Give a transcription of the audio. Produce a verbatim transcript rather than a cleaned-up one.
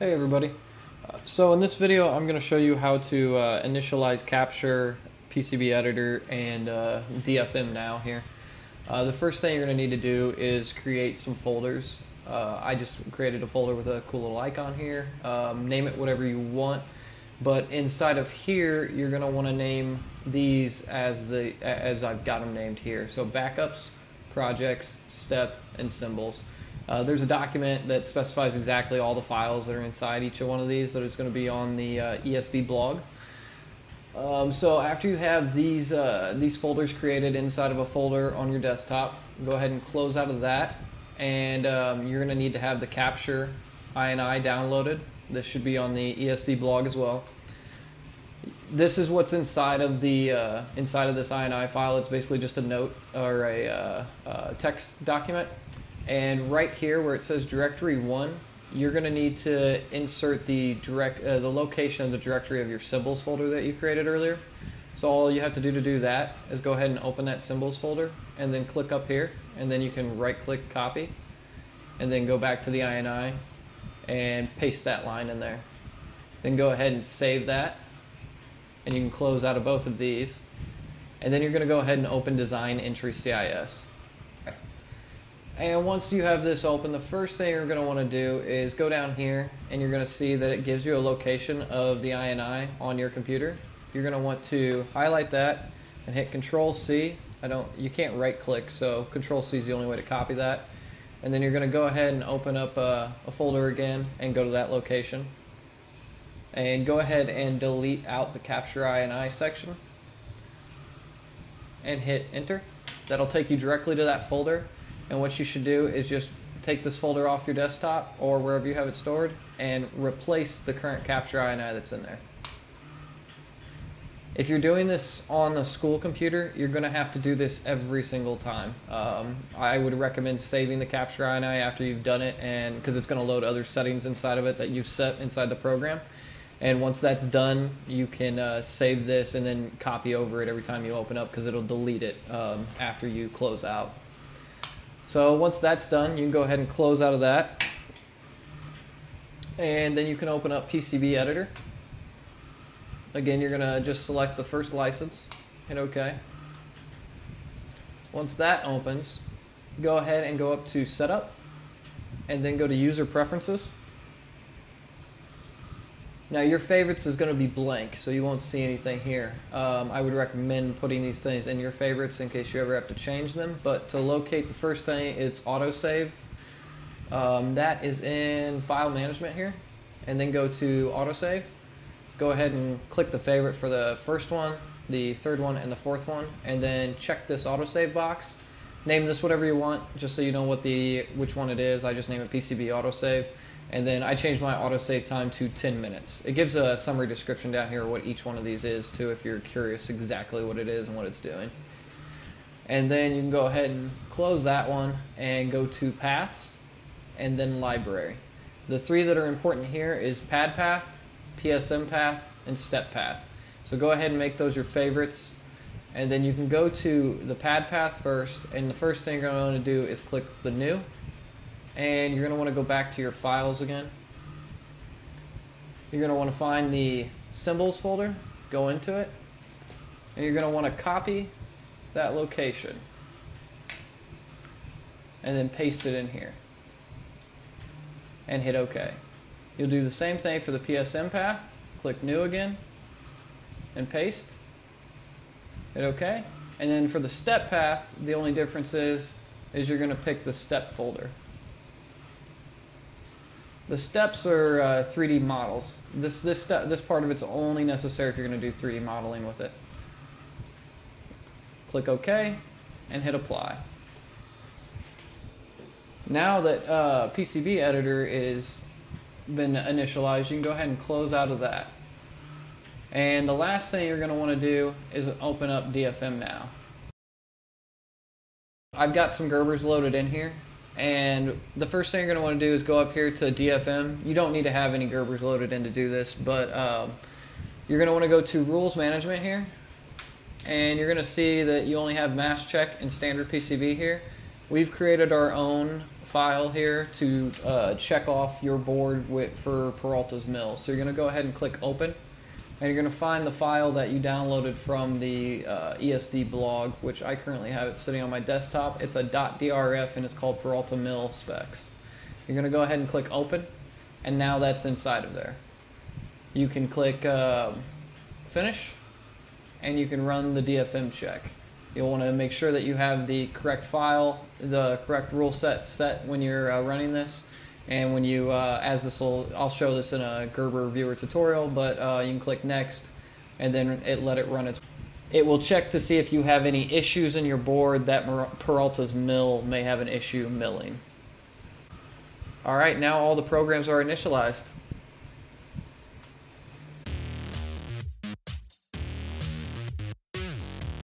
Hey everybody. Uh, so in this video I'm going to show you how to uh, initialize Capture, P C B Editor, and uh, D F M now here. Uh, the first thing you're going to need to do is create some folders. Uh, I just created a folder with a cool little icon here. Um, name it whatever you want, but inside of here you're going to want to name these as, the, as I've got them named here. So backups, projects, step, and symbols. Uh, there's a document that specifies exactly all the files that are inside each one of these that is going to be on the uh, E S D blog. Um, so after you have these, uh, these folders created inside of a folder on your desktop, go ahead and close out of that, and um, you're going to need to have the Capture I N I downloaded. This should be on the E S D blog as well. This is what's inside of the uh, inside of this I N I file. It's basically just a note or a uh, uh, text document. And right here where it says directory one, you're going to need to insert the direct uh, the location of the directory of your symbols folder that you created earlier. So all you have to do to do that is go ahead and open that symbols folder and then click up here, and then you can right click copy and then go back to the I N I and paste that line in there. Then go ahead and save that, and you can close out of both of these, and then you're going to go ahead and open Design Entry C I S. And once you have this open, the first thing you're going to want to do is go down here, and you're going to see that it gives you a location of the I N I on your computer. You're going to want to highlight that and hit Control C. I don't, you can't right click, so Control C is the only way to copy that. And then you're going to go ahead and open up a, a folder again and go to that location. And go ahead and delete out the Capture I N I section and hit Enter. That'll take you directly to that folder. And what you should do is just take this folder off your desktop or wherever you have it stored and replace the current Capture I N I that's in there. If you're doing this on a school computer, you're going to have to do this every single time. Um, I would recommend saving the Capture I N I after you've done it, and because it's going to load other settings inside of it that you've set inside the program. And once that's done, you can uh, save this and then copy over it every time you open up, because it'll delete it um, after you close out. So once that's done, you can go ahead and close out of that, and then you can open up P C B Editor. Again, you're going to just select the first license, hit OK. Once that opens, go ahead and go up to Setup, and then go to User Preferences. Now your favorites is going to be blank, so you won't see anything here. Um, I would recommend putting these things in your favorites in case you ever have to change them. But to locate the first thing, it's Autosave. Um, that is in File Management here. And then go to Autosave. Go ahead and click the favorite for the first one, the third one, and the fourth one. And then check this Autosave box. Name this whatever you want, just so you know what the which one it is. I just name it P C B Autosave. And then I changed my autosave time to ten minutes. It gives a summary description down here what each one of these is, too, if you're curious exactly what it is and what it's doing. And then you can go ahead and close that one and go to Paths and then Library. The three that are important here is Pad Path, P S M Path, and Step Path. So go ahead and make those your favorites. And then you can go to the Pad Path first, and the first thing you're going to want to do is click the New. And you're going to want to go back to your files again. You're going to want to find the symbols folder, go into it, and you're going to want to copy that location and then paste it in here and hit OK. You'll do the same thing for the P S M path, click New again and paste, hit OK. And then for the step path, the only difference is, is you're going to pick the step folder. The steps are uh, three D models. This this step, this part of it's only necessary if you're going to do three D modeling with it. Click OK and hit Apply. Now that uh, P C B Editor is been initialized, you can go ahead and close out of that. And the last thing you're going to want to do is open up D F M now. I've got some Gerbers loaded in here. And the first thing you're going to want to do is go up here to D F M. You don't need to have any Gerbers loaded in to do this, but um, you're going to want to go to Rules Management here. And you're going to see that you only have Mass Check and Standard P C B here. We've created our own file here to uh, check off your board with, for Peralta's Mill. So you're going to go ahead and click open, and you're going to find the file that you downloaded from the uh, E S D blog, which I currently have it sitting on my desktop. It's a .drf and it's called Peralta Mill Specs. You're going to go ahead and click open, and now that's inside of there. You can click uh, finish, and you can run the D F M check. You'll want to make sure that you have the correct file, the correct rule set set when you're uh, running this. And when you, uh, as this will, I'll show this in a Gerber viewer tutorial, but uh, you can click next, and then it let it run its. It will check to see if you have any issues in your board that Peralta's mill may have an issue milling. All right, now all the programs are initialized.